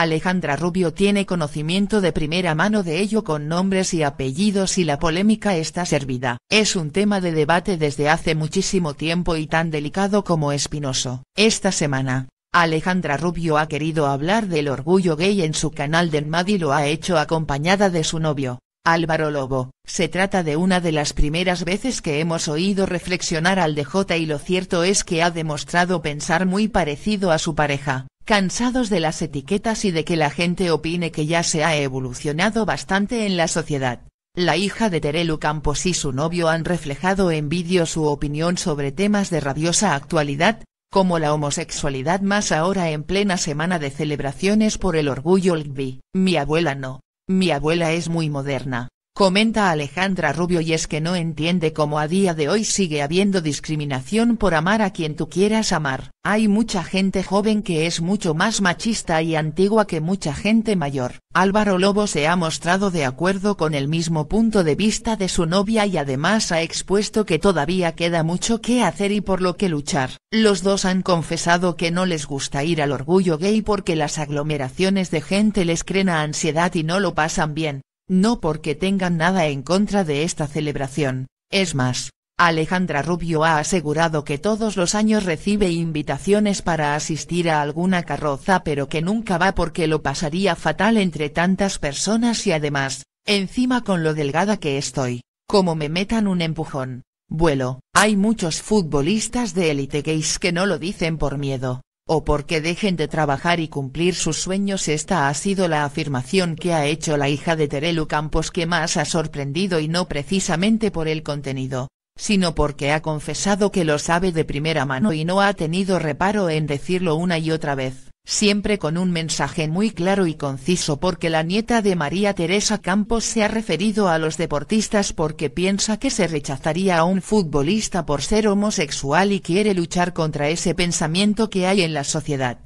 Alejandra Rubio tiene conocimiento de primera mano de ello con nombres y apellidos y la polémica está servida. Es un tema de debate desde hace muchísimo tiempo y tan delicado como espinoso. Esta semana, Alejandra Rubio ha querido hablar del orgullo gay en su canal de Mtmad y lo ha hecho acompañada de su novio, Álvaro Lobo. Se trata de una de las primeras veces que hemos oído reflexionar al DJ y lo cierto es que ha demostrado pensar muy parecido a su pareja. Cansados de las etiquetas y de que la gente opine que ya se ha evolucionado bastante en la sociedad, la hija de Terelu Campos y su novio han reflejado en vídeo su opinión sobre temas de rabiosa actualidad, como la homosexualidad más ahora en plena semana de celebraciones por el orgullo LGTBI. Mi abuela no, mi abuela es muy moderna, comenta Alejandra Rubio y es que no entiende cómo a día de hoy sigue habiendo discriminación por amar a quien tú quieras amar. Hay mucha gente joven que es mucho más machista y antigua que mucha gente mayor. Álvaro Lobo se ha mostrado de acuerdo con el mismo punto de vista de su novia y además ha expuesto que todavía queda mucho que hacer y por lo que luchar. Los dos han confesado que no les gusta ir al orgullo gay porque las aglomeraciones de gente les crean ansiedad y no lo pasan bien. No porque tengan nada en contra de esta celebración, es más, Alejandra Rubio ha asegurado que todos los años recibe invitaciones para asistir a alguna carroza pero que nunca va porque lo pasaría fatal entre tantas personas y además, encima con lo delgada que estoy, como me metan un empujón, vuelo. Hay muchos futbolistas de élite gays que no lo dicen por miedo o porque dejen de trabajar y cumplir sus sueños. Esta ha sido la afirmación que ha hecho la hija de Terelu Campos que más ha sorprendido y no precisamente por el contenido, sino porque ha confesado que lo sabe de primera mano y no ha tenido reparo en decirlo una y otra vez, siempre con un mensaje muy claro y conciso porque la nieta de María Teresa Campos se ha referido a los deportistas porque piensa que se rechazaría a un futbolista por ser homosexual y quiere luchar contra ese pensamiento que hay en la sociedad.